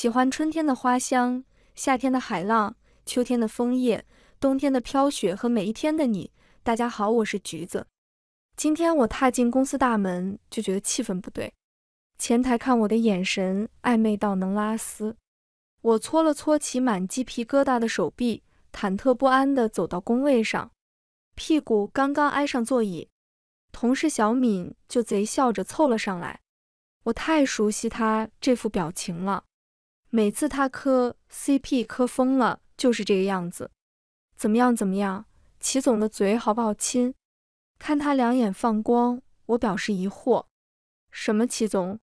喜欢春天的花香，夏天的海浪，秋天的枫叶，冬天的飘雪和每一天的你。大家好，我是橘子。今天我踏进公司大门，就觉得气氛不对。前台看我的眼神暧昧到能拉丝。我搓了搓起满鸡皮疙瘩的手臂，忐忑不安地走到工位上，屁股刚刚挨上座椅，同事小敏就贼笑着凑了上来。我太熟悉她这副表情了。每次他磕 CP 磕疯了，就是这个样子。怎么样？齐总的嘴好不好亲？看他两眼放光，我表示疑惑。什么齐总？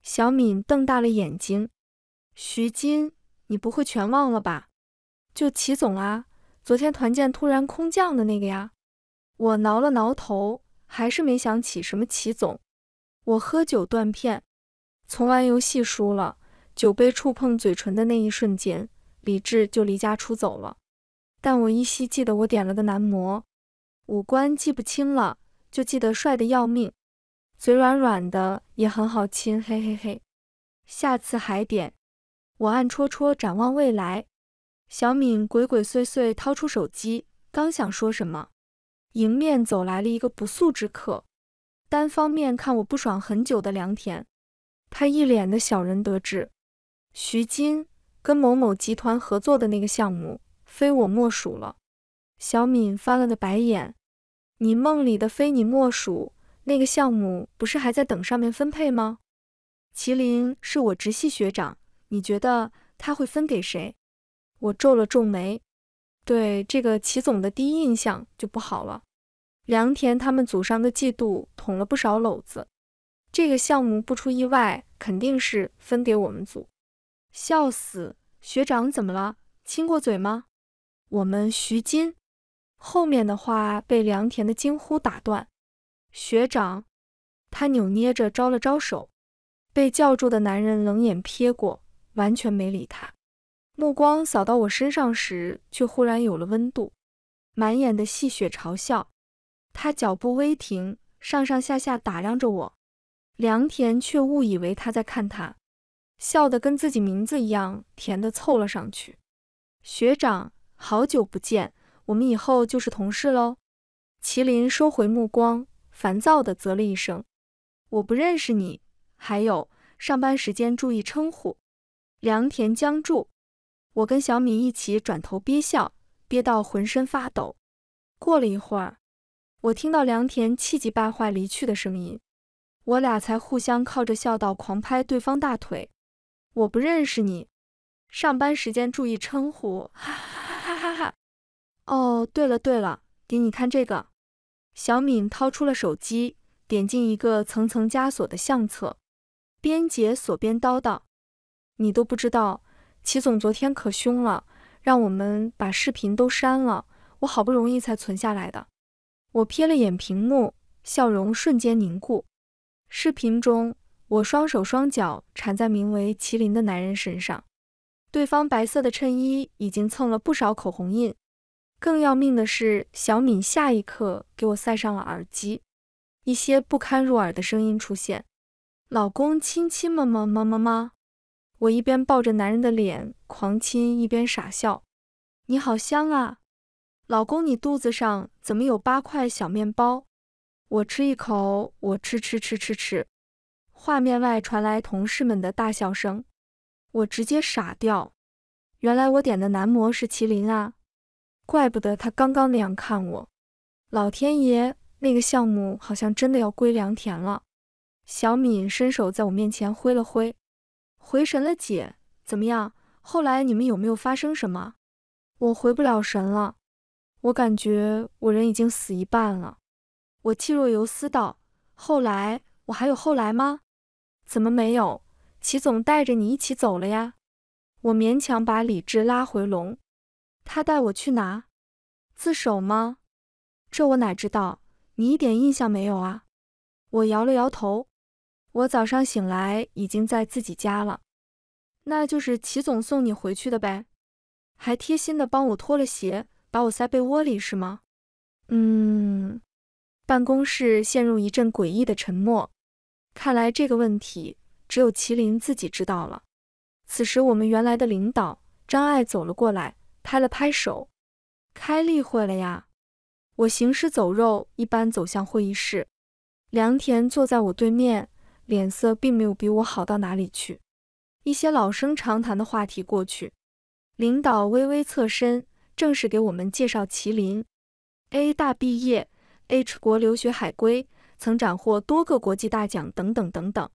小敏瞪大了眼睛。徐金，你不会全忘了吧？就齐总啊，昨天团建突然空降的那个呀。我挠了挠头，还是没想起什么齐总。我喝酒断片，从玩游戏输了。酒杯触碰嘴唇的那一瞬间，理智就离家出走了。但我依稀记得我点了个男模，五官记不清了，就记得帅得要命，嘴软软的也很好亲，嘿嘿嘿。下次还点。我暗戳戳展望未来。小敏鬼鬼祟祟掏出手机，刚想说什么，迎面走来了一个不速之客，单方面看我不爽很久的良田，他一脸的小人得志。徐金跟某某集团合作的那个项目，非我莫属了。小敏翻了个白眼，你梦里的非你莫属，那个项目不是还在等上面分配吗？麒麟是我直系学长，你觉得他会分给谁？我皱了皱眉，对这个齐总的第一印象就不好了。良田他们祖上的嫉妒捅了不少篓子，这个项目不出意外，肯定是分给我们组。笑死，学长怎么了？亲过嘴吗？我们徐金。后面的话被良田的惊呼打断。学长，他扭捏着招了招手，被叫住的男人冷眼瞥过，完全没理他。目光扫到我身上时，却忽然有了温度，满眼的戏谑嘲笑。他脚步微停，上上下下打量着我，良田却误以为他在看他。笑得跟自己名字一样甜的凑了上去。学长，好久不见，我们以后就是同事喽。麒麟收回目光，烦躁的啧了一声。我不认识你，还有上班时间注意称呼。良田僵住，我跟小敏一起转头憋笑，憋到浑身发抖。过了一会儿，我听到良田气急败坏离去的声音，我俩才互相靠着笑到狂拍对方大腿。我不认识你，上班时间注意称呼，哈哈哈哈！哦，对了，给你看这个。小敏掏出了手机，点进一个层层枷锁的相册，边解锁边叨叨：“你都不知道，齐总昨天可凶了，让我们把视频都删了，我好不容易才存下来的。”我瞥了眼屏幕，笑容瞬间凝固。视频中，我双手双脚缠在名为麒麟的男人身上，对方白色的衬衣已经蹭了不少口红印，更要命的是，小敏下一刻给我塞上了耳机，一些不堪入耳的声音出现：“老公亲亲么么么么么。”我一边抱着男人的脸狂亲，一边傻笑：“你好香啊，老公，你肚子上怎么有8块小面包？”我吃一口，我吃。画面外传来同事们的大笑声，我直接傻掉。原来我点的男模是麒麟啊，怪不得他刚刚那样看我。老天爷，那个项目好像真的要归良田了。小敏伸手在我面前挥了挥，回神了姐，怎么样？后来你们有没有发生什么？我回不了神了，我感觉我人已经死一半了。我气若游丝道：“后来，我还有后来吗？”怎么没有？齐总带着你一起走了呀！我勉强把理智拉回笼。他带我去哪？自首吗？这我哪知道？你一点印象没有啊？我摇了摇头。我早上醒来已经在自己家了。那就是齐总送你回去的呗，还贴心的帮我脱了鞋，把我塞被窝里是吗？办公室陷入一阵诡异的沉默。看来这个问题只有麒麟自己知道了。此时，我们原来的领导张爱走了过来，拍了拍手：“开例会了呀！”我行尸走肉一般走向会议室，梁田坐在我对面，脸色并没有比我好到哪里去。一些老生常谈的话题过去，领导微微侧身，正式给我们介绍麒麟 A 大毕业 ，H 国留学海归，曾斩获多个国际大奖等等等等，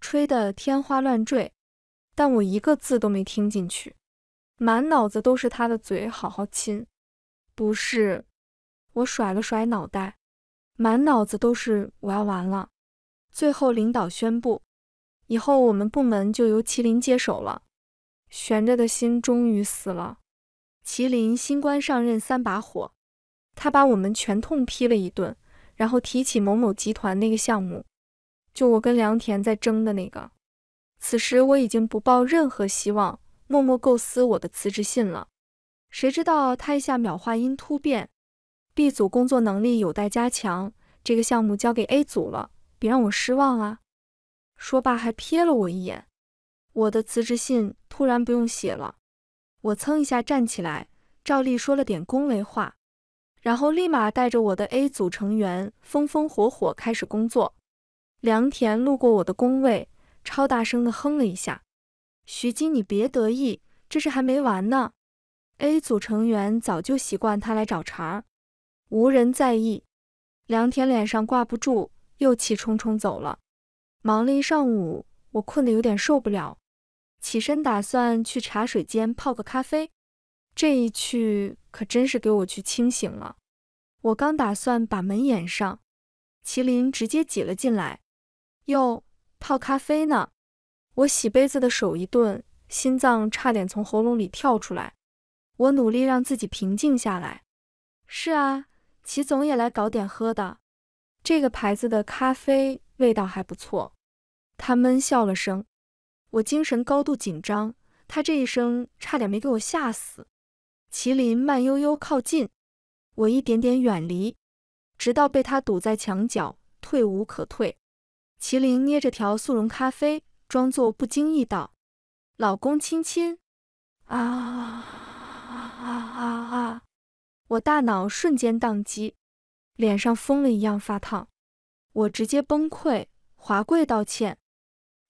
吹得天花乱坠，但我一个字都没听进去，满脑子都是他的嘴好好亲。不是，我甩了甩脑袋，满脑子都是我要完了。最后领导宣布，以后我们部门就由麒麟接手了，悬着的心终于死了。麒麟新官上任3把火，他把我们全痛批了一顿，然后提起某某集团那个项目，就我跟梁田在争的那个。此时我已经不抱任何希望，默默构思我的辞职信了。谁知道他一下秒话音突变 ：“B 组工作能力有待加强，这个项目交给 A 组了，别让我失望啊！”说罢还瞥了我一眼，我的辞职信突然不用写了。我蹭一下站起来，照例说了点恭维话，然后立马带着我的 A 组成员风风火火开始工作。梁田路过我的工位，超大声的哼了一下：“徐金，你别得意，这事还没完呢。” A 组成员早就习惯他来找茬，无人在意。梁田脸上挂不住，又气冲冲走了。忙了一上午，我困得有点受不了，起身打算去茶水间泡个咖啡。这一去可真是给我去清醒了。我刚打算把门掩上，麒麟直接挤了进来。哟，泡咖啡呢？我洗杯子的手一顿，心脏差点从喉咙里跳出来。我努力让自己平静下来。是啊，祁总也来搞点喝的。这个牌子的咖啡味道还不错。他闷笑了声，我精神高度紧张，他这一声差点没给我吓死。麒麟慢悠悠靠近，我一点点远离，直到被他堵在墙角，退无可退。麒麟捏着条速溶咖啡，装作不经意道：“老公亲亲。”啊啊啊啊啊！我大脑瞬间宕机，脸上疯了一样发烫，我直接崩溃，华贵道歉。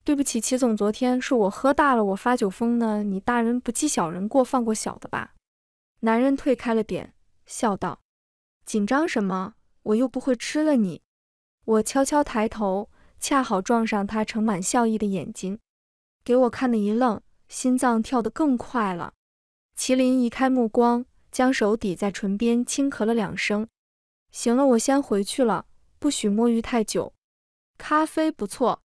对不起，祁总，昨天是我喝大了，我发酒疯呢。你大人不计小人过，放过小的吧。男人退开了点，笑道：“紧张什么？我又不会吃了你。”我悄悄抬头，恰好撞上他盛满笑意的眼睛，给我看得一愣，心脏跳得更快了。麒麟移开目光，将手抵在唇边，轻咳了2声。行了，我先回去了，不许摸鱼太久。咖啡不错。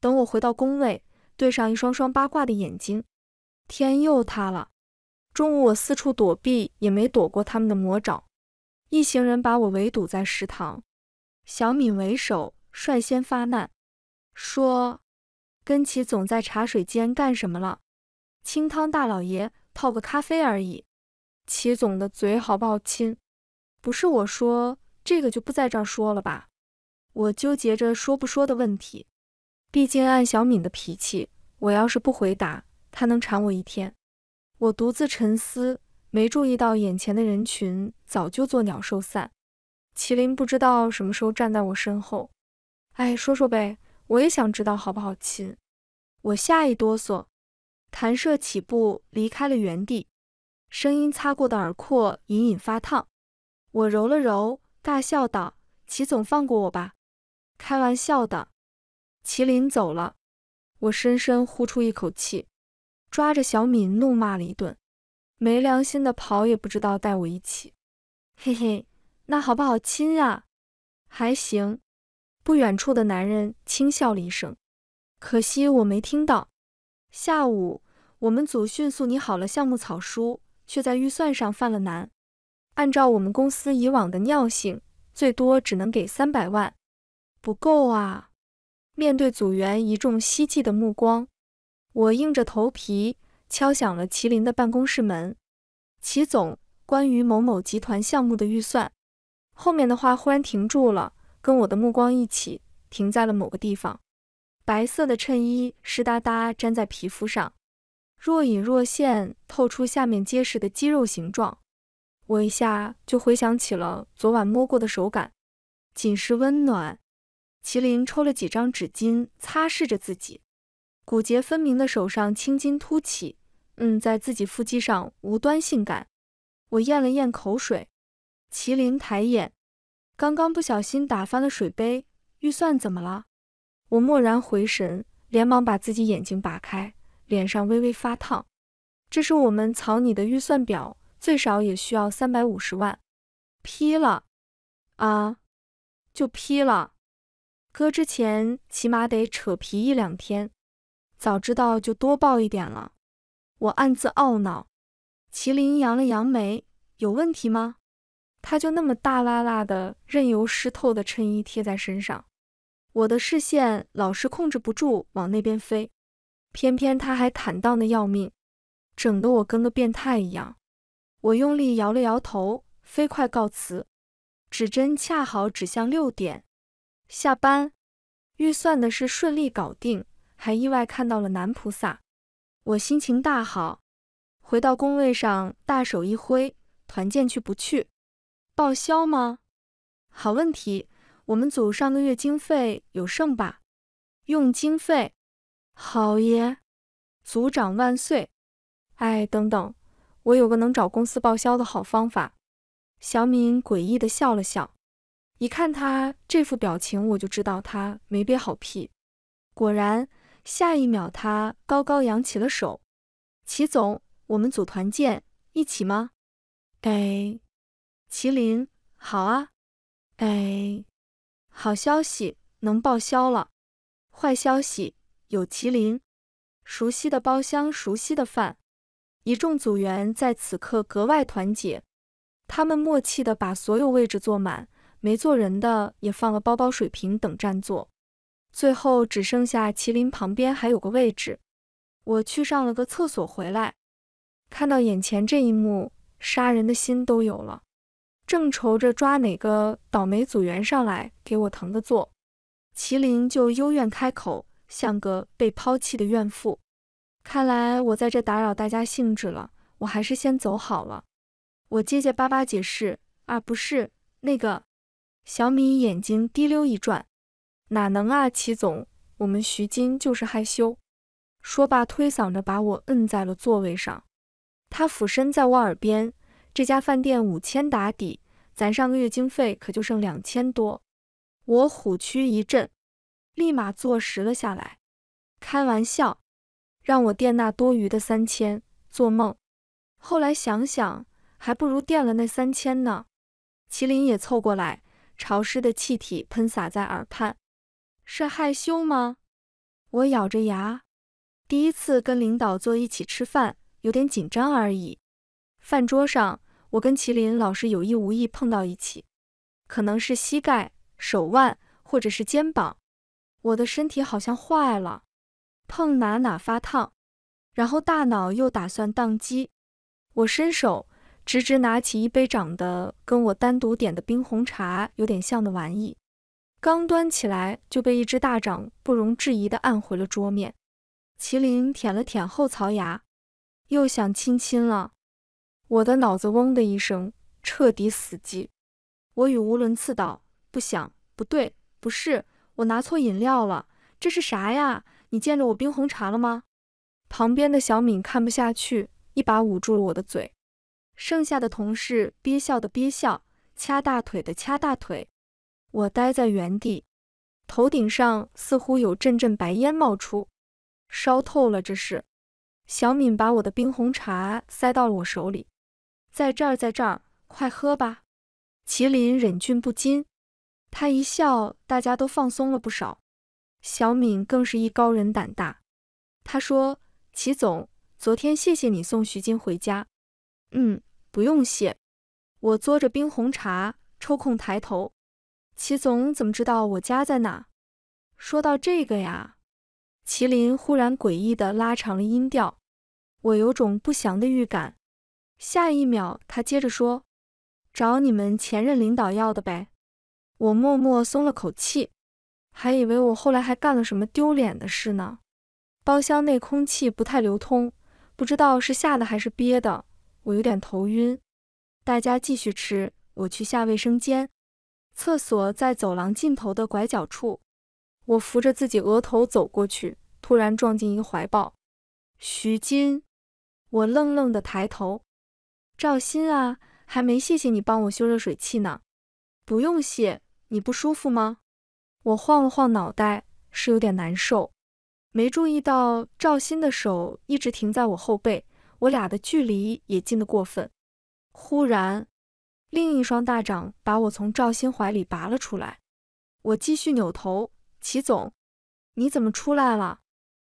等我回到工位，对上一双双八卦的眼睛，天又塌了。中午我四处躲避，也没躲过他们的魔爪。一行人把我围堵在食堂，小敏为首，率先发难，说：“跟祁总在茶水间干什么了？清汤大老爷，泡个咖啡而已。”祁总的嘴好不好亲？不是我说，这个就不在这儿说了吧。我纠结着说不说的问题。毕竟按小敏的脾气，我要是不回答，她能缠我1天。我独自沉思，没注意到眼前的人群早就作鸟兽散。麒麟不知道什么时候站在我身后，哎，说说呗，我也想知道好不好亲。我吓一哆嗦，弹射起步离开了原地，声音擦过的耳廓隐隐发烫。我揉了揉，大笑道：“祁总放过我吧，开玩笑的。”麒麟走了，我深深呼出一口气，抓着小敏怒骂了一顿，没良心的跑也不知道带我一起。嘿嘿，那好不好亲啊？还行。不远处的男人轻笑了一声，可惜我没听到。下午，我们组迅速拟好了项目草书，却在预算上犯了难。按照我们公司以往的尿性，最多只能给300万，不够啊。面对组员一众希冀的目光，我硬着头皮敲响了麒麟的办公室门。“祁总，关于某某集团项目的预算。”后面的话忽然停住了，跟我的目光一起停在了某个地方。白色的衬衣湿哒哒粘在皮肤上，若隐若现，透出下面结实的肌肉形状。我一下就回想起了昨晚摸过的手感，紧实温暖。麒麟抽了几张纸巾擦拭着自己，骨节分明的手上青筋凸起，在自己腹肌上无端性感。我咽了咽口水。麒麟抬眼，刚刚不小心打翻了水杯，预算怎么了？我蓦然回神，连忙把自己眼睛拔开，脸上微微发烫。这是我们草拟的预算表，最少也需要350万。批了啊，就批了。割之前起码得扯皮1-2天，早知道就多报一点了。我暗自懊恼。麒麟扬了扬眉，有问题吗？他就那么大辣辣的，任由湿透的衬衣贴在身上。我的视线老是控制不住往那边飞，偏偏他还坦荡的要命，整得我跟个变态一样。我用力摇了摇头，飞快告辞。指针恰好指向6点。下班，预算的事顺利搞定，还意外看到了男菩萨，我心情大好。回到工位上，大手一挥，团建去不去？报销吗？好问题，我们组上个月经费有剩吧？用经费，好耶！组长万岁！哎，等等，我有个能找公司报销的好方法。小敏诡异地笑了笑，一看他这副表情，我就知道他没憋好屁。果然，下一秒他高高扬起了手。祁总，我们组团建，一起吗？哎，麒麟，好啊。哎，好消息，能报销了。坏消息，有麒麟。熟悉的包厢，熟悉的饭，一众组员在此刻格外团结。他们默契地把所有位置坐满，没坐人的也放了包包、水瓶等占座。最后只剩下麒麟旁边还有个位置。我去上了个厕所回来，看到眼前这一幕，杀人的心都有了。正愁着抓哪个倒霉组员上来给我腾个座，麒麟就幽怨开口，像个被抛弃的怨妇。看来我在这打扰大家兴致了，我还是先走好了。我结结巴巴解释，啊，不是那个。小米眼睛滴溜一转，哪能啊，祁总，我们徐金就是害羞。说罢推搡着把我摁在了座位上，他俯身在我耳边，这家饭店5000打底。咱上个月经费可就剩2000多，我虎躯一震，立马坐实了下来。开玩笑，让我垫那多余的3000，做梦！后来想想，还不如垫了那3000呢。麒麟也凑过来，潮湿的气体喷洒在耳畔。是害羞吗？我咬着牙，第一次跟领导坐一起吃饭，有点紧张而已。饭桌上，我跟麒麟老是有意无意碰到一起，可能是膝盖、手腕或者是肩膀，我的身体好像坏了，碰哪发烫，然后大脑又打算宕机。我伸手直拿起一杯长得跟我单独点的冰红茶有点像的玩意，刚端起来就被一只大掌不容置疑地按回了桌面。麒麟舔了舔后槽牙，又想亲亲了。我的脑子嗡的一声，彻底死机。我语无伦次道：“不想，不对，不是，我拿错饮料了，这是啥呀？你见着我冰红茶了吗？”旁边的小敏看不下去，一把捂住了我的嘴。剩下的同事憋笑的憋笑，掐大腿的掐大腿。我呆在原地，头顶上似乎有阵阵白烟冒出，烧透了这是。小敏把我的冰红茶塞到了我手里。在这儿，快喝吧。麒麟忍俊不禁，他一笑，大家都放松了不少。小敏更是艺高人胆大，他说：“祁总，昨天谢谢你送徐金回家。”“不用谢。”我嘬着冰红茶，抽空抬头。祁总怎么知道我家在哪？说到这个呀，麒麟忽然诡异地拉长了音调，我有种不祥的预感。下一秒，他接着说：“找你们前任领导要的呗。”我默默松了口气，还以为我后来还干了什么丢脸的事呢。包厢内空气不太流通，不不知道是吓的还是憋的，我有点头晕。大家继续吃，我去下卫生间。厕所在走廊尽头的拐角处，我扶着自己额头走过去，突然撞进一个怀抱。徐金，我愣愣的抬头。赵鑫啊，还没谢谢你帮我修热水器呢。不用谢，你不舒服吗？我晃了晃脑袋，是有点难受。没注意到赵鑫的手一直停在我后背，我俩的距离也近得过分。忽然，另一双大掌把我从赵鑫怀里拔了出来。我继续扭头，齐总，你怎么出来了？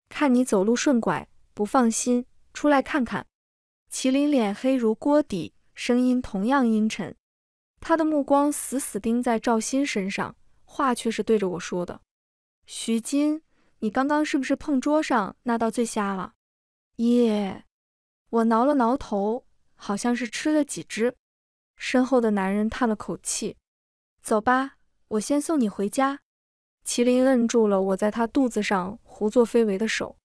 看你走路顺拐，不放心，出来看看。麒麟脸黑如锅底，声音同样阴沉。他的目光死死盯在赵鑫身上，话却是对着我说的。徐金，你刚刚是不是碰桌上那道醉虾了？耶！我挠了挠头，好像是吃了几只。身后的男人叹了口气，走吧，我先送你回家。麒麟摁住了我在他肚子上胡作非为的手，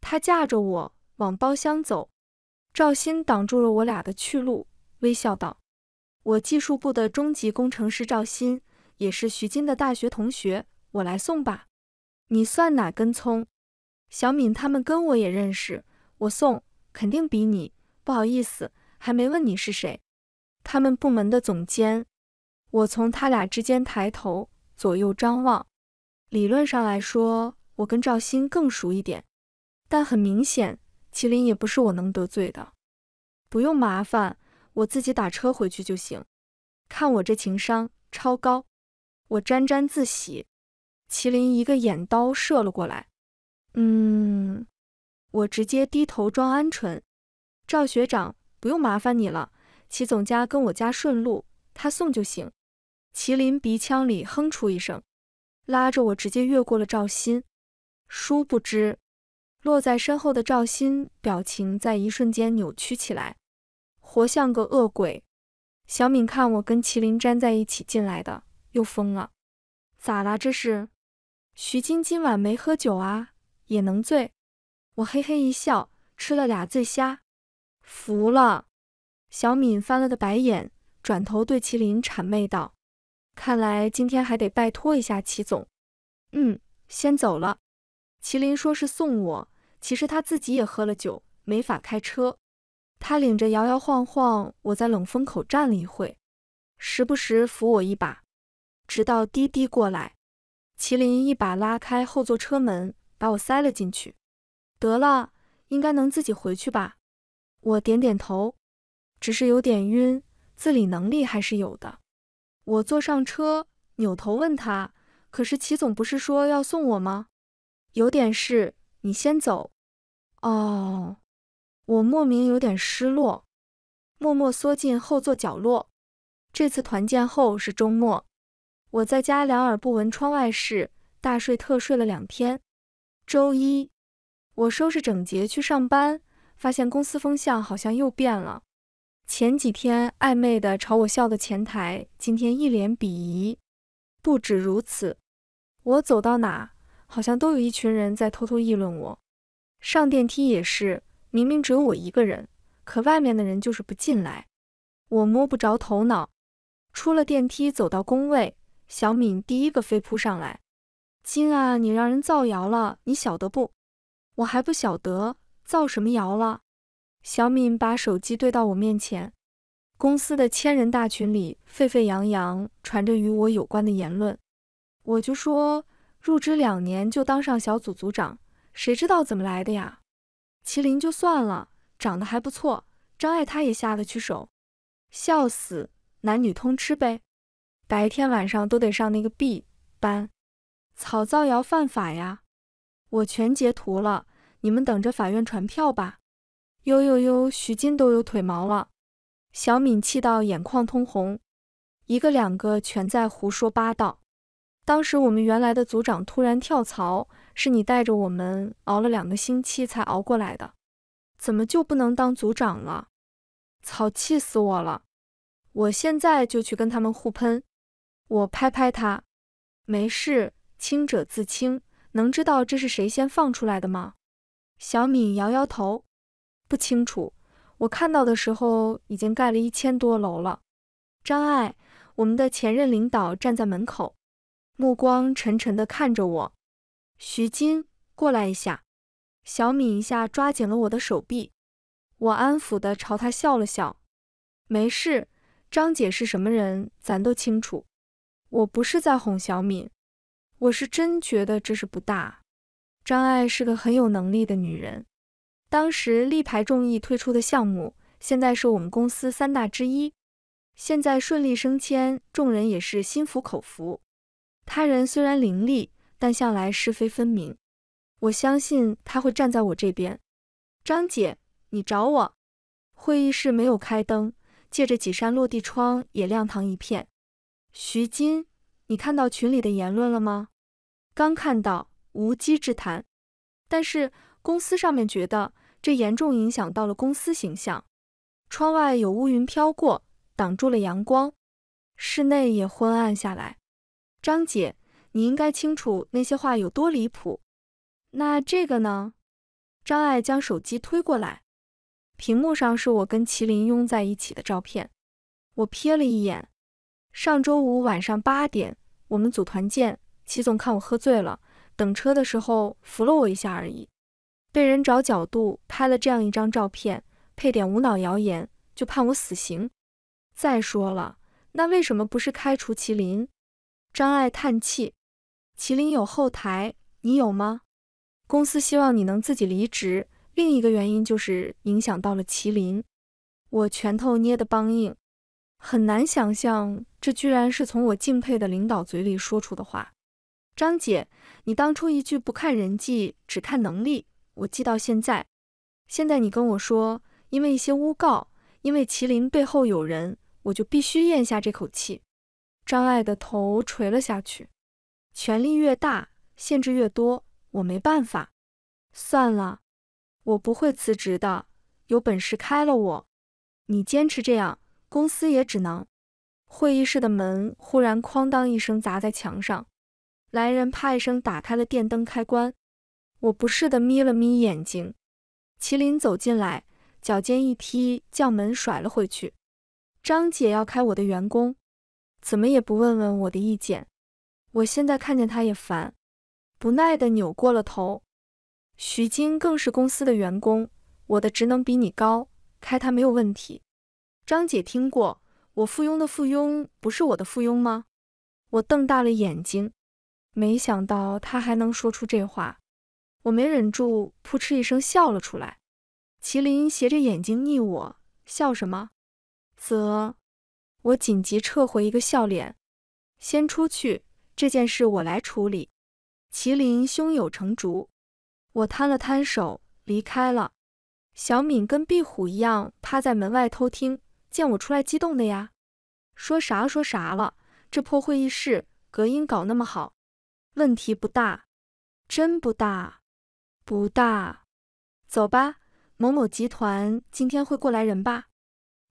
他架着我往包厢走。赵鑫挡住了我俩的去路，微笑道，我技术部的中级工程师赵鑫，也是徐金的大学同学，我来送吧。你算哪根葱？小敏他们跟我也认识，我送肯定比你，不好意思，还没问你是谁。他们部门的总监。我从他俩之间抬头左右张望。理论上来说，我跟赵鑫更熟一点，但很明显麒麟也不是我能得罪的。不用麻烦，我自己打车回去就行。看我这情商超高，我沾沾自喜。麒麟一个眼刀射了过来，我直接低头装鹌鹑。赵学长，不用麻烦你了，齐总家跟我家顺路，他送就行。麒麟鼻腔里哼出一声，拉着我直接越过了赵鑫。殊不知，落在身后的赵鑫表情在一瞬间扭曲起来，活像个恶鬼。小敏看我跟麒麟粘在一起进来的，又疯了。咋啦这是？徐金今晚没喝酒啊，也能醉。我嘿嘿一笑，吃了俩醉虾。服了。小敏翻了个白眼，转头对麒麟谄媚道，看来今天还得拜托一下齐总。先走了。麒麟说是送我，其实他自己也喝了酒，没法开车。他领着摇摇晃晃，我在冷风口站了一会，时不时扶我一把。直到滴滴过来，麒麟一把拉开后座车门，把我塞了进去。得了，应该能自己回去吧？我点点头，只是有点晕，自理能力还是有的。我坐上车，扭头问他，可是齐总不是说要送我吗？有点事，你先走。哦，我莫名有点失落，默默缩进后座角落。这次团建后是周末。我在家两耳不闻窗外事，大睡特睡了2天。周一，我收拾整洁去上班，发现公司风向好像又变了。前几天暧昧的朝我笑的前台，今天一脸鄙夷。不止如此，我走到哪，好像都有一群人在偷偷议论我。上电梯也是，明明只有我一个人，可外面的人就是不进来。我摸不着头脑。出了电梯，走到工位。小敏第一个飞扑上来，金啊，你让人造谣了，你晓得不？我还不晓得，造什么谣了？小敏把手机对到我面前，公司的1000人大群里沸沸扬扬传着与我有关的言论。我就说，入职2年就当上小组组长，谁知道怎么来的呀？麒麟就算了，长得还不错，张爱他也下得去手，笑死，男女通吃呗。白天晚上都得上那个 B 班，草造谣犯法呀！我全截图了，你们等着法院传票吧。呦呦呦，徐金都有腿毛了，小敏气到眼眶通红，一个两个全在胡说八道。当时我们原来的组长突然跳槽，是你带着我们熬了2个星期才熬过来的，怎么就不能当组长了？草气死我了！我现在就去跟他们互喷。我拍拍他，没事，清者自清，能知道这是谁先放出来的吗？小敏摇摇头，不清楚，我看到的时候已经盖了1000多楼了。张爱，我们的前任领导站在门口，目光沉沉地看着我。徐金，过来一下。小米一下抓紧了我的手臂，我安抚地朝他笑了笑。没事，张姐是什么人，咱都清楚。我不是在哄小敏，我是真觉得这事不大。张爱是个很有能力的女人。当时力排众议推出的项目，现在是我们公司3大之一。现在顺利升迁，众人也是心服口服。他人虽然伶俐，但向来是非分明。我相信他会站在我这边。张姐，你找我。会议室没有开灯，借着几扇落地窗也亮堂一片。徐金，你看到群里的言论了吗？刚看到，无稽之谈。但是公司上面觉得这严重影响到了公司形象。窗外有乌云飘过，挡住了阳光，室内也昏暗下来。张姐，你应该清楚那些话有多离谱。那这个呢？张爱将手机推过来，屏幕上是我跟麒麟拥在一起的照片。我瞥了一眼。上周五晚上8点，我们组团见，齐总看我喝醉了，等车的时候扶了我一下而已。被人找角度拍了这样一张照片，配点无脑谣言，就判我死刑。再说了，那为什么不是开除麒麟？张爱叹气。麒麟有后台，你有吗？公司希望你能自己离职，另一个原因就是影响到了麒麟。我拳头捏得梆硬，很难想象这居然是从我敬佩的领导嘴里说出的话。张姐，你当初一句不看人际，只看能力，我记到现在。现在你跟我说，因为一些诬告，因为麒麟背后有人，我就必须咽下这口气。张爱的头垂了下去。权力越大，限制越多。我没办法，算了，我不会辞职的，有本事开了我。你坚持这样，公司也只能。会议室的门忽然哐当一声砸在墙上，来人啪一声打开了电灯开关。我不适地眯了眯眼睛。麒麟走进来，脚尖一踢，将门甩了回去。张姐要开我的员工，怎么也不问问我的意见。我现在看见他也烦。不耐地扭过了头。徐金更是公司的员工，我的职能比你高，开他没有问题。张姐听过，我附庸的附庸不是我的附庸吗？我瞪大了眼睛，没想到他还能说出这话。我没忍住，扑哧一声笑了出来。麒麟斜着眼睛睨我，笑什么？啧，我紧急撤回一个笑脸。先出去，这件事我来处理。麒麟胸有成竹，我摊了摊手，离开了。小敏跟壁虎一样趴在门外偷听，见我出来激动的呀，说啥了，这破会议室隔音搞那么好，问题不大，真不大。走吧，某某集团今天会过来人吧？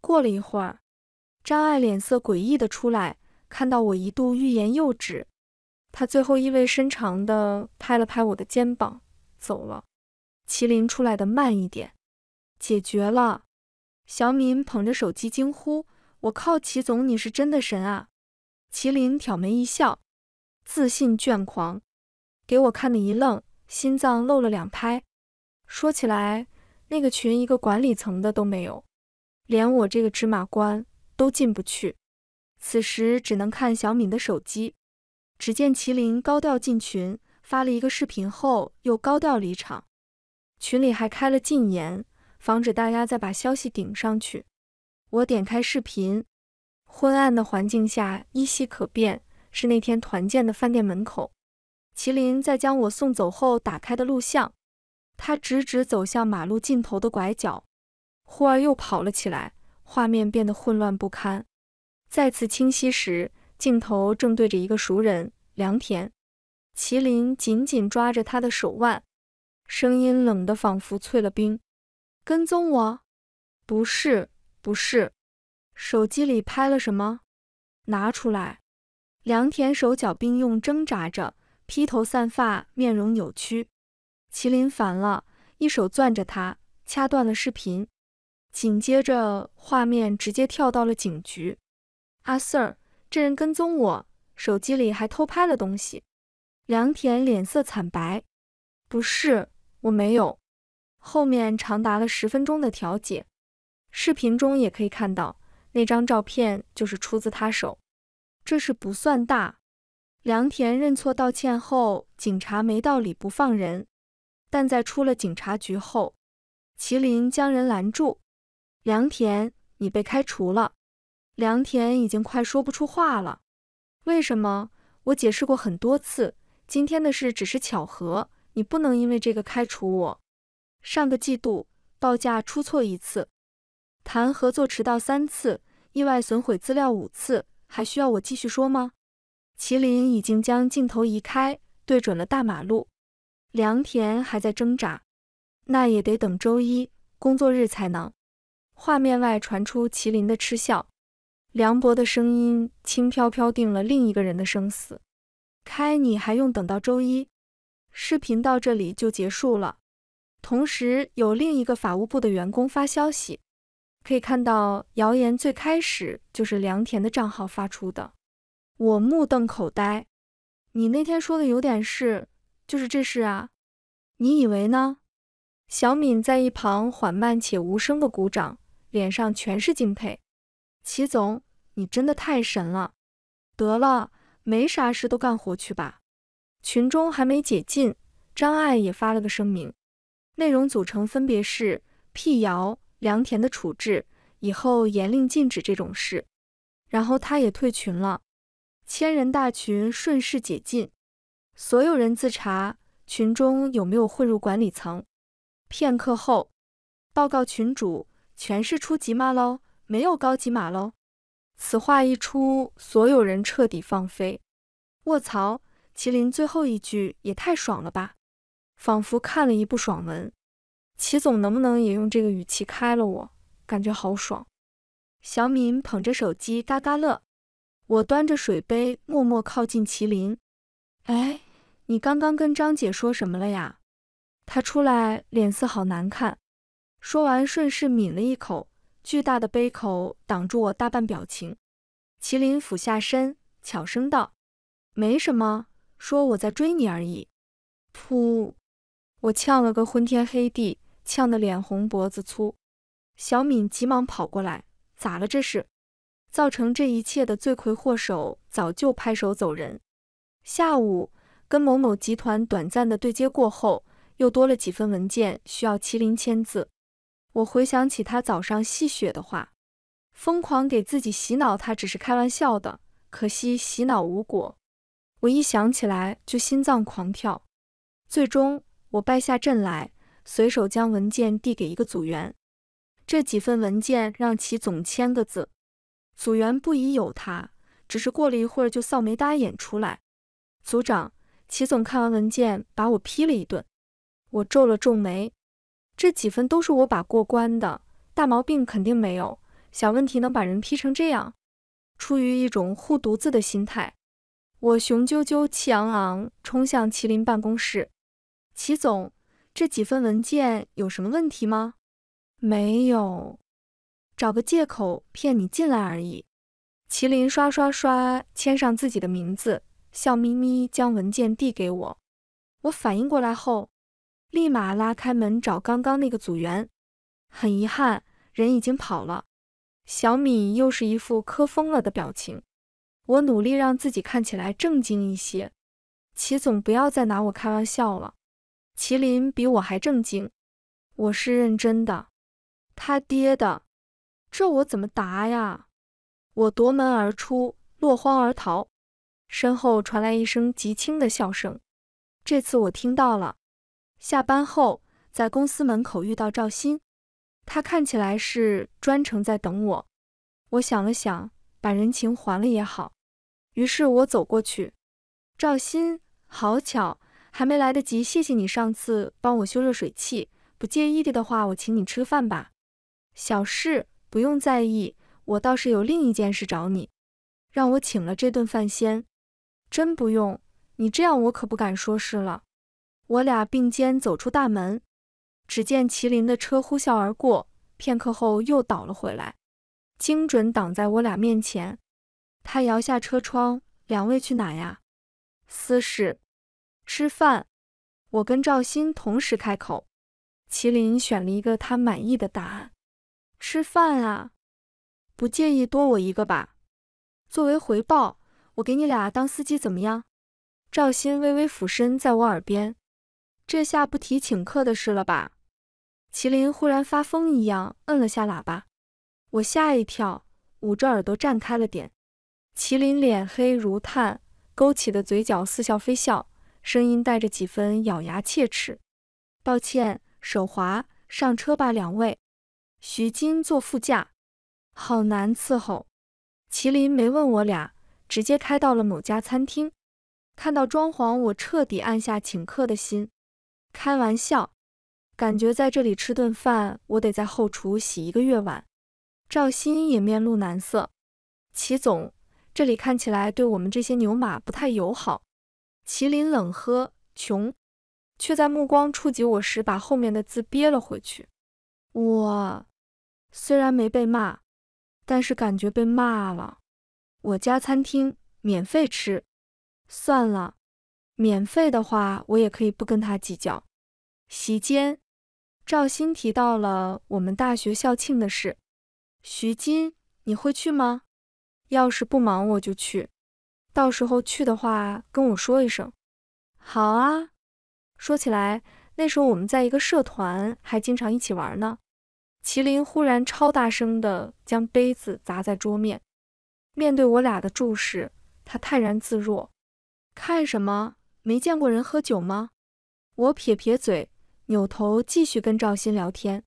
过了一会儿，张爱脸色诡异的出来，看到我一度欲言又止。他最后意味深长地拍了拍我的肩膀，走了。麒麟出来的慢一点，解决了。小敏捧着手机惊呼：“我靠，齐总你是真的神啊！”麒麟挑眉一笑，自信倦狂，给我看得一愣，心脏漏了2拍。说起来，那个群一个管理层的都没有，连我这个芝麻官都进不去。此时只能看小敏的手机。只见麒麟高调进群，发了一个视频后又高调离场。群里还开了禁言，防止大家再把消息顶上去。我点开视频，昏暗的环境下依稀可辨，是那天团建的饭店门口。麒麟在将我送走后打开的录像，他直直走向马路尽头的拐角，忽而又跑了起来，画面变得混乱不堪。再次清晰时，镜头正对着一个熟人，良田。麒麟紧紧抓着他的手腕，声音冷得仿佛淬了冰。跟踪我？不是。手机里拍了什么？拿出来。良田手脚并用挣扎着，披头散发，面容扭曲。麒麟烦了，一手攥着他，掐断了视频。紧接着，画面直接跳到了警局。阿 Sir， 这人跟踪我，手机里还偷拍了东西。梁田脸色惨白，不是，我没有。后面长达了10分钟的调解，视频中也可以看到，那张照片就是出自他手。这事不算大。梁田认错道歉后，警察没道理不放人。但在出了警察局后，麒麟将人拦住。梁田，你被开除了。梁田已经快说不出话了。为什么？我解释过很多次，今天的事只是巧合，你不能因为这个开除我。上个季度报价出错1次，谈合作迟到3次，意外损毁资料5次，还需要我继续说吗？麒麟已经将镜头移开，对准了大马路。梁田还在挣扎，那也得等周一工作日才能。画面外传出麒麟的嗤笑，梁博的声音轻飘飘，定了另一个人的生死。开你还用等到周一？视频到这里就结束了。同时有另一个法务部的员工发消息，可以看到谣言最开始就是梁田的账号发出的。我目瞪口呆，你那天说的有点事，就是这事啊？你以为呢？小敏在一旁缓慢且无声的鼓掌，脸上全是敬佩。祁总，你真的太神了！得了，没啥事都干活去吧。群众还没解禁，张爱也发了个声明，内容组成分别是辟谣、梁田的处置，以后严令禁止这种事。然后他也退群了，1000人大群顺势解禁，所有人自查群中有没有混入管理层。片刻后，报告群主，全是初级码喽。没有高级码喽！此话一出，所有人彻底放飞。卧槽，麒麟最后一句也太爽了吧！仿佛看了一部爽文。祁总能不能也用这个语气开了我？感觉好爽。小敏捧着手机嘎嘎乐，我端着水杯默默靠近麒麟。哎，你刚刚跟张姐说什么了呀？她出来脸色好难看。说完顺势抿了一口。巨大的杯口挡住我大半表情，麒麟俯下身，悄声道：“没什么，说我在追你而已。”噗！我呛了个昏天黑地，呛得脸红脖子粗。小敏急忙跑过来：“咋了这是？”造成这一切的罪魁祸首早就拍手走人。下午跟某某集团短暂的对接过后，又多了几份文件需要麒麟签字。我回想起他早上戏谑的话，疯狂给自己洗脑，他只是开玩笑的，可惜洗脑无果。我一想起来就心脏狂跳。最终，我败下阵来，随手将文件递给一个组员。这几份文件让祁总签个字。组员不疑有他，只是过了一会儿就扫眉搭眼出来。组长，祁总看完文件把我批了一顿。我皱了皱眉。这几分都是我把过关的，大毛病肯定没有，小问题能把人批成这样？出于一种护犊子的心态，我雄赳赳气昂昂冲向麒麟办公室。祁总，这几份文件有什么问题吗？没有，找个借口骗你进来而已。麒麟刷刷刷签上自己的名字，笑眯眯将文件递给我。我反应过来后，立马拉开门找刚刚那个组员，很遗憾，人已经跑了。小米又是一副磕疯了的表情，我努力让自己看起来正经一些。祁总不要再拿我开玩笑了，麒麟比我还正经，我是认真的。他爹的，这我怎么答呀？我夺门而出，落荒而逃。身后传来一声极轻的笑声，这次我听到了。下班后，在公司门口遇到赵鑫，他看起来是专程在等我。我想了想，把人情还了也好，于是我走过去。赵鑫，好巧，还没来得及谢谢你上次帮我修热水器，不介意的话，我请你吃饭吧。小事，不用在意，我倒是有另一件事找你，让我请了这顿饭先。真不用，你这样我可不敢说是了。我俩并肩走出大门，只见麒麟的车呼啸而过，片刻后又倒了回来，精准挡在我俩面前。他摇下车窗：“两位去哪呀？”“私事，吃饭。”我跟赵鑫同时开口。麒麟选了一个他满意的答案：“吃饭啊，不介意多我一个吧？作为回报，我给你俩当司机怎么样？”赵鑫微微俯身在我耳边：“这下不提请客的事了吧？”麒麟忽然发疯一样摁了下喇叭，我吓一跳，捂着耳朵站开了点。麒麟脸黑如炭，勾起的嘴角似笑非笑，声音带着几分咬牙切齿：“抱歉，手滑，上车吧，两位。”徐金坐副驾，好难伺候。麒麟没问我俩，直接开到了某家餐厅。看到装潢，我彻底按下请客的心。开玩笑，感觉在这里吃顿饭，我得在后厨洗一个月碗。赵鑫也面露难色：“祁总，这里看起来对我们这些牛马不太友好。”麒麟冷喝：“穷。”却在目光触及我时，把后面的字憋了回去。我虽然没被骂，但是感觉被骂了。我家餐厅免费吃，算了，免费的话我也可以不跟他计较。席间，赵鑫提到了我们大学校庆的事：“徐金，你会去吗？要是不忙我就去，到时候去的话跟我说一声。”“好啊。”说起来，那时候我们在一个社团还经常一起玩呢。麒麟忽然超大声地将杯子砸在桌面，面对我俩的注视，他泰然自若：“看什么？没见过人喝酒吗？”我撇撇嘴，扭头继续跟赵鑫聊天。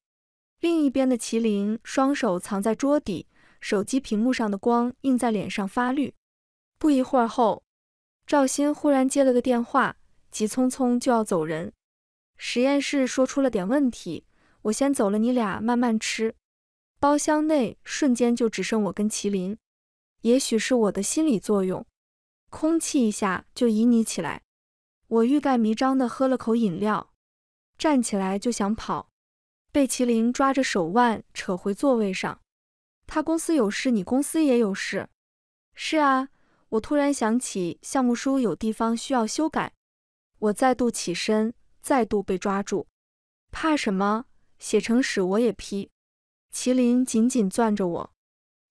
另一边的麒麟双手藏在桌底，手机屏幕上的光映在脸上发绿。不一会儿后，赵鑫忽然接了个电话，急匆匆就要走人。“实验室说出了点问题，我先走了，你俩慢慢吃。”包厢内瞬间就只剩我跟麒麟。也许是我的心理作用，空气一下就旖旎起来。我欲盖弥彰地喝了口饮料，站起来就想跑，被麒麟抓着手腕扯回座位上。“他公司有事，你公司也有事？”“是啊，我突然想起项目书有地方需要修改。”我再度起身，再度被抓住。“怕什么？写成屎我也批。”麒麟紧紧攥着我，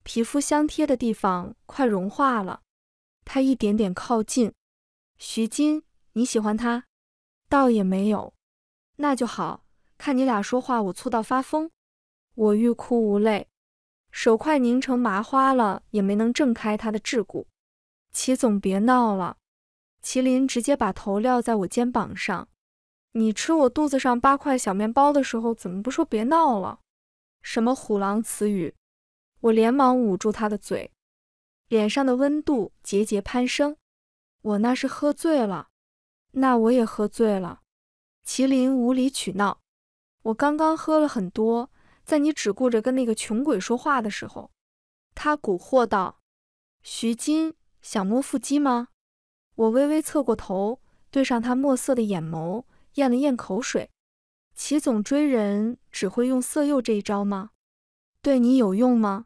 皮肤相贴的地方快融化了。他一点点靠近。“徐金，你喜欢他？”“倒也没有。”“那就好，看你俩说话我醋到发疯。”我欲哭无泪，手快拧成麻花了，也没能挣开他的桎梏。“祁总，别闹了。”麒麟直接把头撂在我肩膀上：“你吃我肚子上8块小面包的时候，怎么不说别闹了？什么虎狼词语？”我连忙捂住他的嘴，脸上的温度节节攀升。我那是喝醉了，那我也喝醉了。麒麟无理取闹：“我刚刚喝了很多，在你只顾着跟那个穷鬼说话的时候。”他蛊惑道：“徐金，想摸腹肌吗？”我微微侧过头，对上他墨色的眼眸，咽了咽口水：“祁总追人只会用色诱这一招吗？对你有用吗？”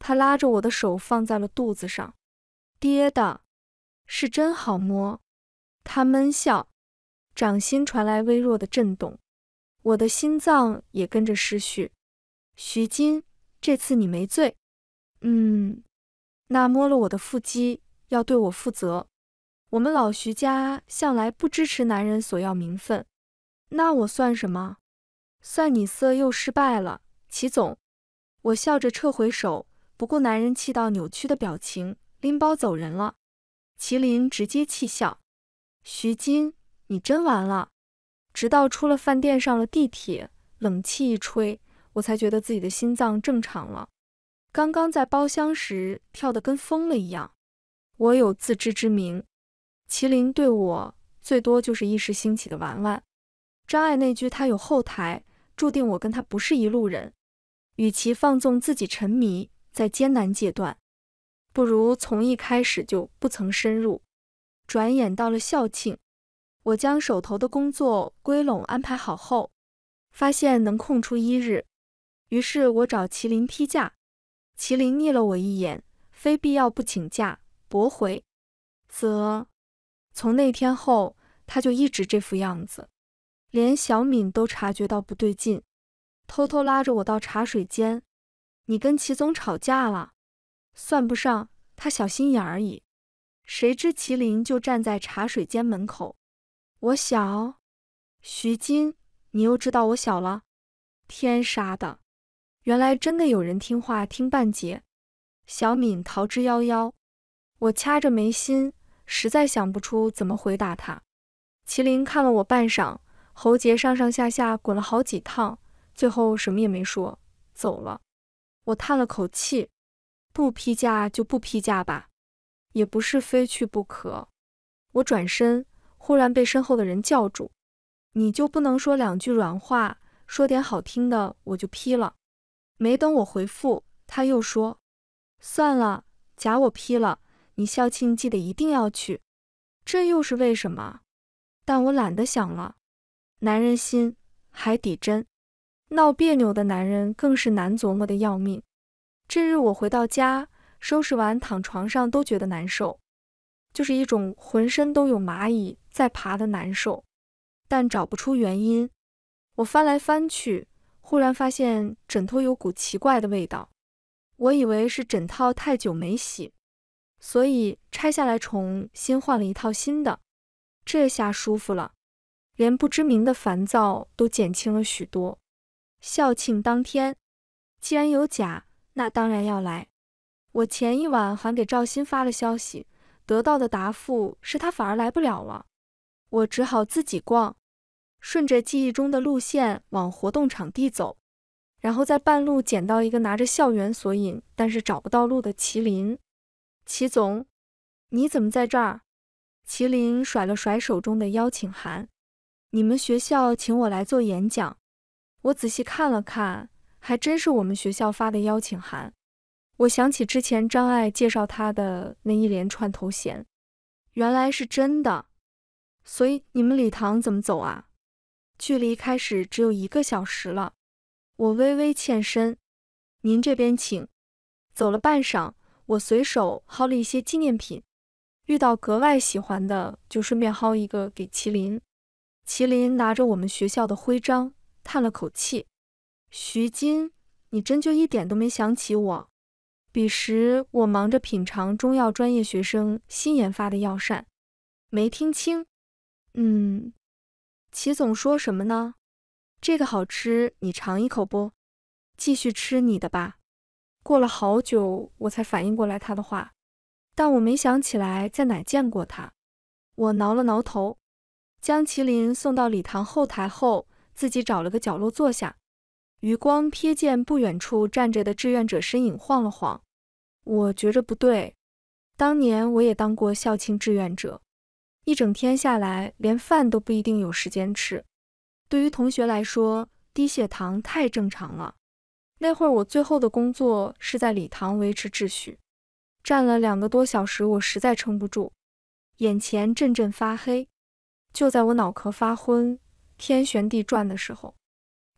他拉着我的手放在了肚子上：“爹的，是真好摸。”他闷笑，掌心传来微弱的震动，我的心脏也跟着失序。“徐金，这次你没醉。”“嗯，那摸了我的腹肌，要对我负责。我们老徐家向来不支持男人索要名分，那我算什么？”“算你色诱失败了，祁总。”我笑着撤回手，不顾男人气到扭曲的表情，拎包走人了。麒麟直接气笑：“徐金，你真完了。”直到出了饭店，上了地铁，冷气一吹，我才觉得自己的心脏正常了。刚刚在包厢时跳得跟疯了一样。我有自知之明，麒麟对我最多就是一时兴起的玩玩。张爱那句“他有后台”，注定我跟他不是一路人。与其放纵自己沉迷在艰难阶段，不如从一开始就不曾深入。转眼到了校庆，我将手头的工作归拢安排好后，发现能空出一日，于是我找麒麟批假。麒麟睨了我一眼，非必要不请假，驳回。从那天后，他就一直这副样子，连小敏都察觉到不对劲，偷偷拉着我到茶水间。你跟祁总吵架了？算不上，他小心眼而已。谁知麒麟就站在茶水间门口。我小，徐金，你又知道我小了？天杀的！原来真的有人听话听半截。小敏逃之夭夭。我掐着眉心，实在想不出怎么回答他。麒麟看了我半晌，喉结上下滚了好几趟，最后什么也没说，走了。我叹了口气，不批假就不批假吧。也不是非去不可。我转身，忽然被身后的人叫住：“你就不能说两句软话，说点好听的，我就批了。”没等我回复，他又说：“算了，假我批了，你校庆记得一定要去。”这又是为什么？但我懒得想了。男人心，海底针。闹别扭的男人更是难琢磨的要命。这日我回到家。收拾完躺床上都觉得难受，就是一种浑身都有蚂蚁在爬的难受，但找不出原因。我翻来翻去，忽然发现枕头有股奇怪的味道，我以为是枕套太久没洗，所以拆下来重新换了一套新的。这下舒服了，连不知名的烦躁都减轻了许多。校庆当天，既然有假，那当然要来。我前一晚还给赵鑫发了消息，得到的答复是他反而来不了了。我只好自己逛，顺着记忆中的路线往活动场地走，然后在半路捡到一个拿着校园索引但是找不到路的麒麟。祁总，你怎么在这儿？麒麟甩了甩手中的邀请函。你们学校请我来做演讲。我仔细看了看，还真是我们学校发的邀请函。我想起之前张爱介绍他的那一连串头衔，原来是真的。所以你们礼堂怎么走啊？距离开始只有1个小时了。我微微欠身，您这边请。走了半晌，我随手薅了一些纪念品，遇到格外喜欢的就顺便薅一个给麒麟。麒麟拿着我们学校的徽章，叹了口气：“徐金，你真就一点都没想起我。”彼时我忙着品尝中药专业学生新研发的药膳，没听清。祁总说什么呢？这个好吃，你尝一口不？继续吃你的吧。过了好久，我才反应过来他的话，但我没想起来在哪见过他。我挠了挠头，将麒麟送到礼堂后台后，自己找了个角落坐下。余光瞥见不远处站着的志愿者身影晃了晃，我觉着不对。当年我也当过校庆志愿者，一整天下来连饭都不一定有时间吃。对于同学来说，低血糖太正常了。那会儿我最后的工作是在礼堂维持秩序，站了2个多小时，我实在撑不住，眼前阵阵发黑。就在我脑壳发昏、天旋地转的时候，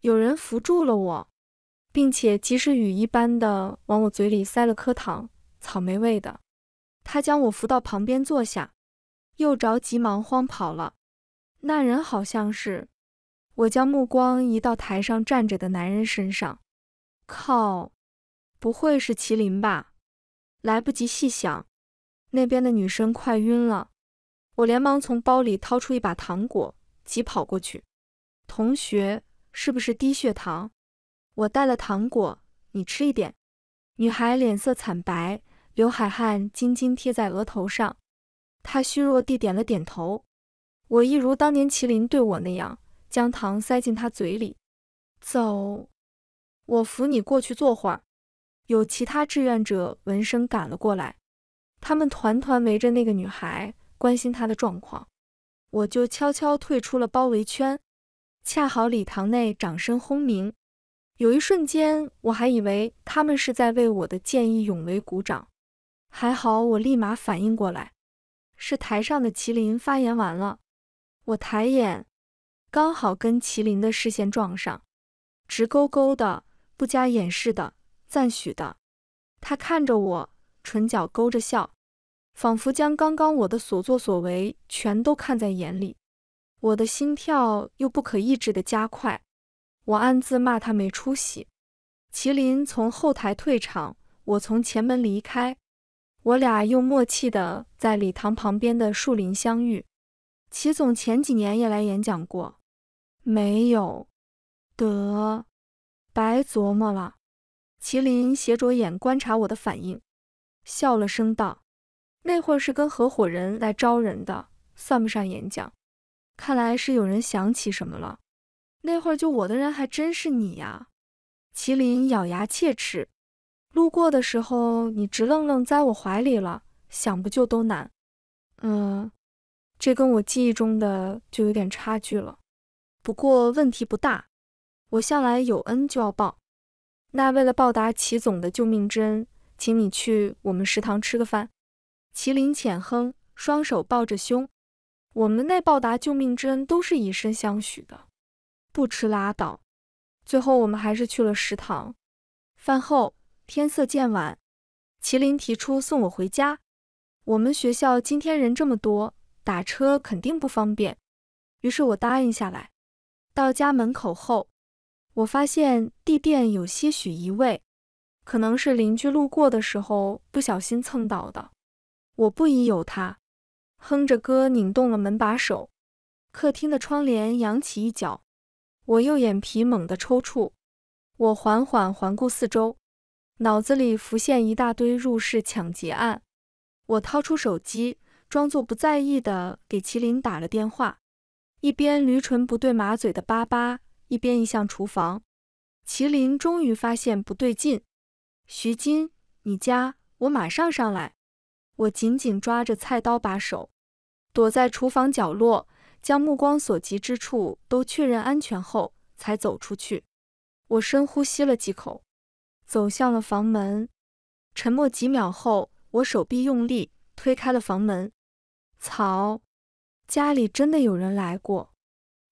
有人扶住了我，并且及时雨一般的往我嘴里塞了颗糖，草莓味的。他将我扶到旁边坐下，又着急忙慌跑了。那人好像是……我将目光移到台上站着的男人身上。靠，不会是麒麟吧？来不及细想，那边的女生快晕了。我连忙从包里掏出一把糖果，急跑过去。同学，是不是低血糖？我带了糖果，你吃一点。女孩脸色惨白，刘海汗津津贴在额头上。她虚弱地点了点头。我一如当年麒麟对我那样，将糖塞进她嘴里。走，我扶你过去坐会儿。有其他志愿者闻声赶了过来，他们团团围着那个女孩，关心她的状况。我就悄悄退出了包围圈。恰好礼堂内掌声轰鸣，有一瞬间我还以为他们是在为我的见义勇为鼓掌，还好我立马反应过来，是台上的麒麟发言完了。我抬眼，刚好跟麒麟的视线撞上，直勾勾的，不加掩饰的，赞许的。他看着我，唇角勾着笑，仿佛将刚刚我的所作所为全都看在眼里。我的心跳又不可抑制的加快，我暗自骂他没出息。麒麟从后台退场，我从前门离开，我俩又默契的在礼堂旁边的树林相遇。祁总前几年也来演讲过，没有，得，白琢磨了。麒麟斜着眼观察我的反应，笑了声道：“那会儿是跟合伙人来招人的，算不上演讲。看来是有人想起什么了。那会儿救我的人还真是你呀。”麒麟咬牙切齿：“路过的时候，你直愣愣栽我怀里了，想不救都难。”这跟我记忆中的就有点差距了，不过问题不大，我向来有恩就要报。那为了报答祁总的救命之恩，请你去我们食堂吃个饭。麒麟浅哼，双手抱着胸，我们那报答救命之恩都是以身相许的，不吃拉倒。最后我们还是去了食堂。饭后天色渐晚，麒麟提出送我回家。我们学校今天人这么多，打车肯定不方便，于是我答应下来。到家门口后，我发现地垫有些许移位，可能是邻居路过的时候不小心蹭到的。我不疑有他，哼着歌拧动了门把手，客厅的窗帘扬起一角，我右眼皮猛地抽搐。我缓缓环顾四周，脑子里浮现一大堆入室抢劫案。我掏出手机，装作不在意的给麒麟打了电话，一边驴唇不对马嘴的巴巴，一边移向厨房。麒麟终于发现不对劲：“徐金，你家，我马上上来。”我紧紧抓着菜刀把手，躲在厨房角落，将目光所及之处都确认安全后，才走出去。我深呼吸了几口，走向了房门。沉默几秒后，我手臂用力推开了房门。草，家里真的有人来过。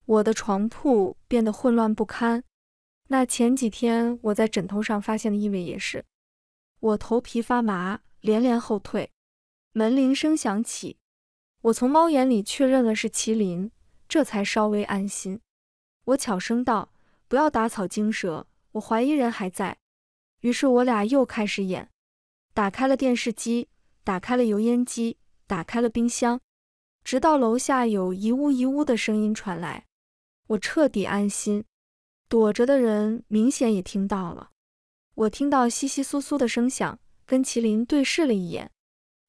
我的床铺变得混乱不堪，那前几天我在枕头上发现的异味也是。我头皮发麻，连连后退。门铃声响起，我从猫眼里确认了是麒麟，这才稍微安心。我悄声道：“不要打草惊蛇，我怀疑人还在。”于是我俩又开始演，打开了电视机，打开了油烟机，打开了冰箱，直到楼下有一呜一呜的声音传来，我彻底安心。躲着的人明显也听到了。我听到窸窸窣窣的声响，跟麒麟对视了一眼。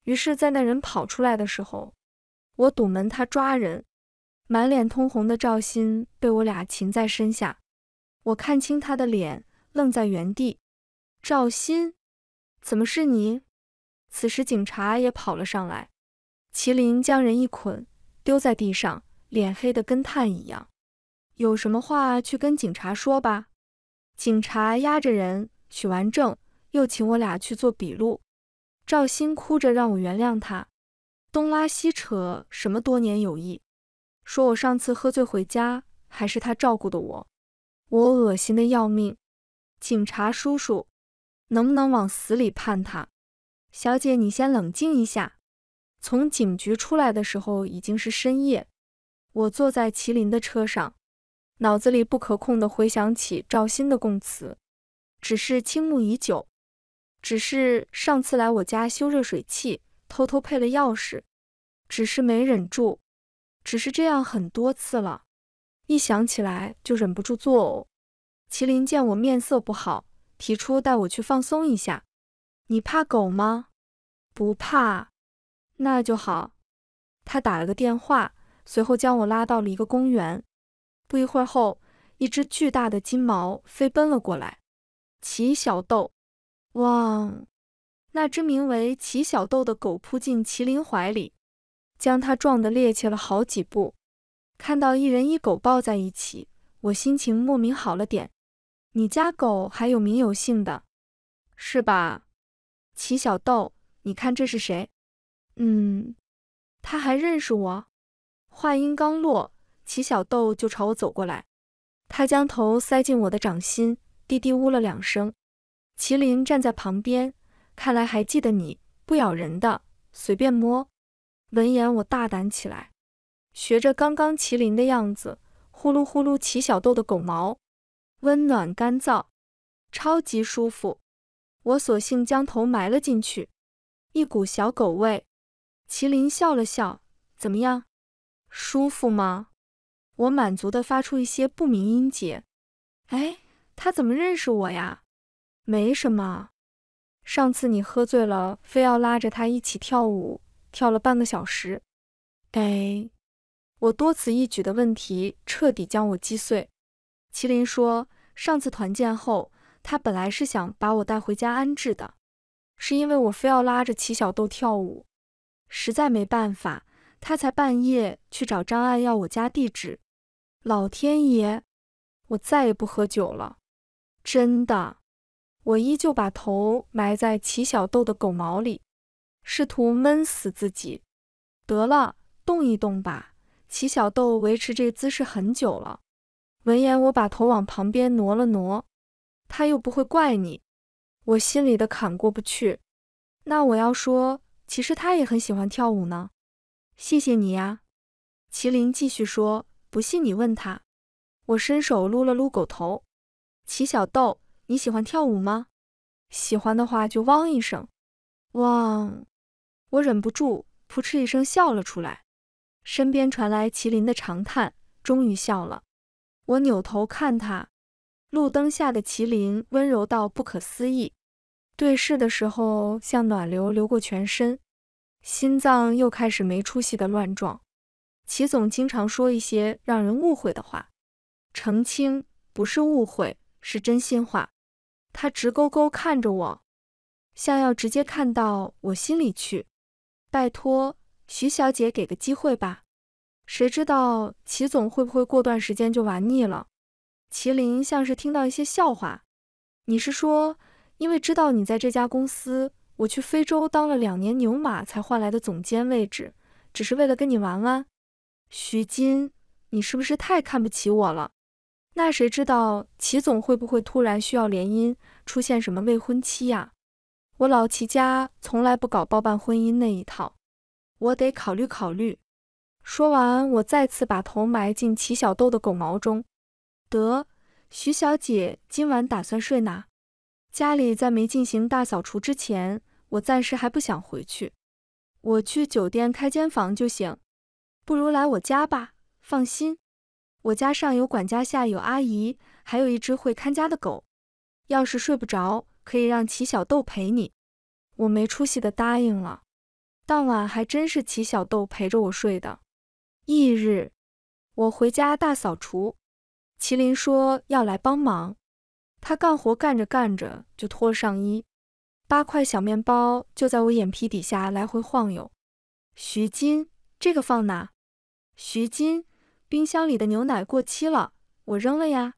于是在那人跑出来的时候，我堵门他抓人。满脸通红的赵鑫被我俩擒在身下，我看清他的脸，愣在原地。赵鑫，怎么是你？此时警察也跑了上来。麒麟将人一捆，丢在地上，脸黑得跟炭一样。“有什么话去跟警察说吧。”警察押着人，取完证，又请我俩去做笔录。赵鑫哭着让我原谅他，东拉西扯什么多年友谊，说我上次喝醉回家还是他照顾的我。我恶心得要命。“警察叔叔，能不能往死里判他？”“小姐，你先冷静一下。”从警局出来的时候已经是深夜，我坐在麒麟的车上，脑子里不可控地回想起赵鑫的供词，只是倾慕已久。只是上次来我家修热水器，偷偷配了钥匙，只是没忍住，只是这样很多次了，一想起来就忍不住作呕。麒麟见我面色不好，提出带我去放松一下。“你怕狗吗？”“不怕。”“那就好。”他打了个电话，随后将我拉到了一个公园。不一会儿后，一只巨大的金毛飞奔了过来。“祁小豆！”哇！那只名为祁小豆的狗扑进麒麟怀里，将他撞得趔趄了好几步。看到一人一狗抱在一起，我心情莫名好了点。“你家狗还有名有姓的，是吧？祁小豆，你看这是谁？”“他还认识我。”话音刚落，齐小豆就朝我走过来，他将头塞进我的掌心，低低呜了两声。麒麟站在旁边，看来还记得你，不咬人的，随便摸。闻言，我大胆起来，学着刚刚麒麟的样子，呼噜呼噜齐小豆的狗毛，温暖干燥，超级舒服。我索性将头埋了进去，一股小狗味。麒麟笑了笑，怎么样，舒服吗？我满足地发出一些不明音节。哎，他怎么认识我呀？没什么，上次你喝醉了，非要拉着他一起跳舞，跳了半个小时。哎，我多此一举的问题彻底将我击碎。麒麟说，上次团建后，他本来是想把我带回家安置的，是因为我非要拉着齐小豆跳舞，实在没办法，他才半夜去找张爱要我家地址。老天爷，我再也不喝酒了，真的。我依旧把头埋在齐小豆的狗毛里，试图闷死自己。得了，动一动吧。齐小豆维持这姿势很久了。闻言，我把头往旁边挪了挪。他又不会怪你。我心里的坎过不去。那我要说，其实他也很喜欢跳舞呢。谢谢你呀。麒麟继续说，不信你问他。我伸手撸了撸狗头。齐小豆，你喜欢跳舞吗？喜欢的话就汪一声。汪！我忍不住扑哧一声笑了出来。身边传来麒麟的长叹，终于笑了。我扭头看他，路灯下的麒麟温柔到不可思议，对视的时候像暖流流过全身，心脏又开始没出息的乱撞。齐总经常说一些让人误会的话，澄清不是误会，是真心话。他直勾勾看着我，像要直接看到我心里去。拜托，徐小姐给个机会吧。谁知道齐总会不会过段时间就玩腻了？麒麟像是听到一些笑话。你是说，因为知道你在这家公司，我去非洲当了2年牛马才换来的总监位置，只是为了跟你玩玩？徐金，你是不是太看不起我了？那谁知道齐总会不会突然需要联姻，出现什么未婚妻呀？我老齐家从来不搞包办婚姻那一套，我得考虑考虑。说完，我再次把头埋进齐小豆的狗毛中。得，徐小姐今晚打算睡哪？家里在没进行大扫除之前，我暂时还不想回去。我去酒店开间房就行。不如来我家吧，放心。我家上有管家，下有阿姨，还有一只会看家的狗。要是睡不着，可以让齐小豆陪你。我没出息的答应了。当晚还真是齐小豆陪着我睡的。翌日，我回家大扫除，麒麟说要来帮忙。他干活干着干着就脱上衣，8块小面包就在我眼皮底下来回晃悠。徐金，这个放哪？徐金，冰箱里的牛奶过期了，我扔了呀。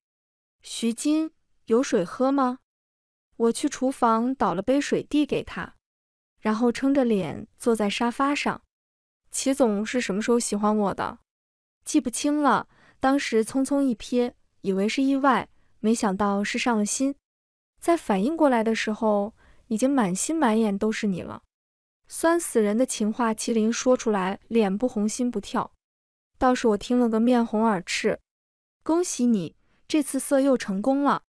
徐金，有水喝吗？我去厨房倒了杯水递给他，然后撑着脸坐在沙发上。齐总是什么时候喜欢我的？记不清了，当时匆匆一瞥，以为是意外，没想到是上了心。在反应过来的时候，已经满心满眼都是你了。酸死人的情话，麒麟说出来，脸不红心不跳。倒是我听了个面红耳赤。恭喜你，这次色诱成功了。